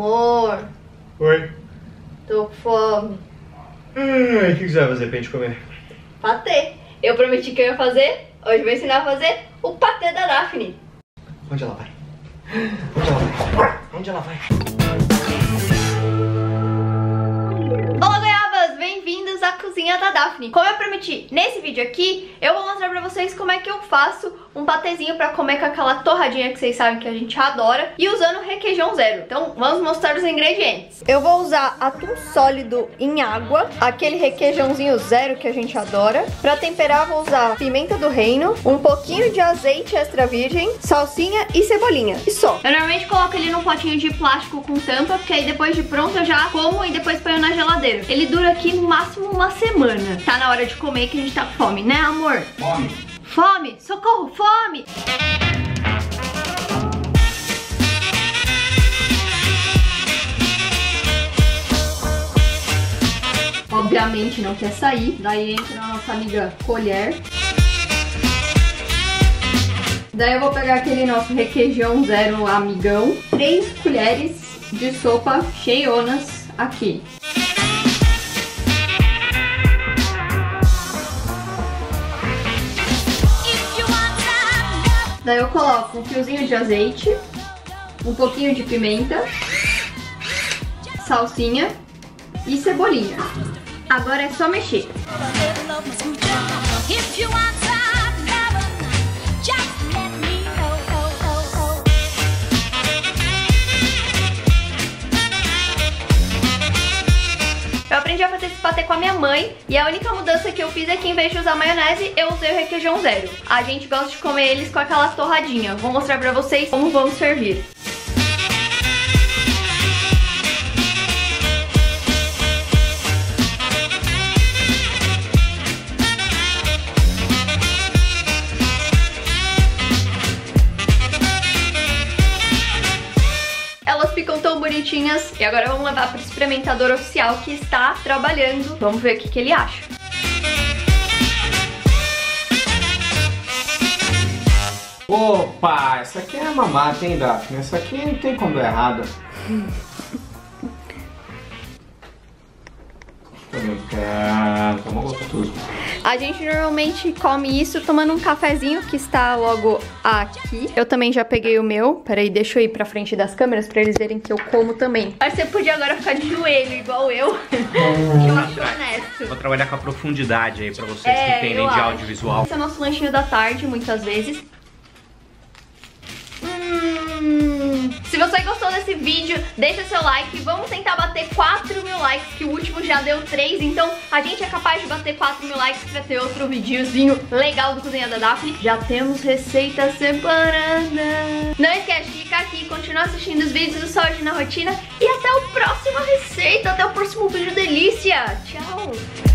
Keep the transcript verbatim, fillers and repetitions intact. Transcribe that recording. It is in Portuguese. Amor. Oi. Tô com fome. Ai, o que você vai fazer pra gente comer? Patê. Eu prometi que eu ia fazer, hoje vou ensinar a fazer o patê da Dafne. Onde ela vai? Onde ela vai? Onde ela vai? Olá, goiabas! Bem-vindos à Cozinha da Dafne. Como eu prometi nesse vídeo aqui, eu vou mostrar pra vocês como é que eu faço um patezinho pra comer com aquela torradinha que vocês sabem que a gente adora e usando requeijão zero. Então vamos mostrar os ingredientes. Eu vou usar atum sólido em água, aquele requeijãozinho zero que a gente adora. Pra temperar vou usar pimenta do reino, um pouquinho de azeite extra virgem, salsinha e cebolinha. E só. Eu normalmente coloco ele num potinho de plástico com tampa, porque aí depois de pronto eu já como e depois ponho na geladeira. Ele dura aqui no máximo uma semana. Tá na hora de comer que a gente tá com fome, né amor? Fome. Fome! Socorro! Fome! Obviamente não quer sair, daí entra a nossa amiga colher. Daí eu vou pegar aquele nosso requeijão zero amigão. Três colheres de sopa cheionas aqui. Daí eu coloco um fiozinho de azeite, um pouquinho de pimenta, salsinha e cebolinha. Agora é só mexer. Eu aprendi a fazer esse patê com a minha mãe e a única mudança que eu fiz é que em vez de usar maionese, eu usei o requeijão zero. A gente gosta de comer eles com aquelas torradinhas. Vou mostrar pra vocês como vamos servir. Ficam tão bonitinhas e agora vamos levar para o experimentador oficial que está trabalhando. Vamos ver o que, que ele acha. Opa, essa aqui é mamata, hein, Dafne? Essa aqui não tem como dar errado. A gente normalmente come isso tomando um cafezinho que está logo aqui. Eu também já peguei o meu. Peraí, deixa eu ir pra frente das câmeras pra eles verem que eu como também. Mas você podia agora ficar de joelho igual eu. Eu acho honesto. Vou trabalhar com a profundidade aí pra vocês é, que entendem de audiovisual. Esse é o nosso lanchinho da tarde, muitas vezes. Se você gostou desse vídeo, deixa seu like. Vamos tentar bater quatro mil likes, que o último já deu três. Então a gente é capaz de bater quatro mil likes pra ter outro videozinho legal do Cozinha da Dafne. Já temos receita separada. Não esquece de clicar aqui e continuar assistindo os vídeos do Saúde na Rotina. E até o próximo receita, até o próximo vídeo delícia. Tchau.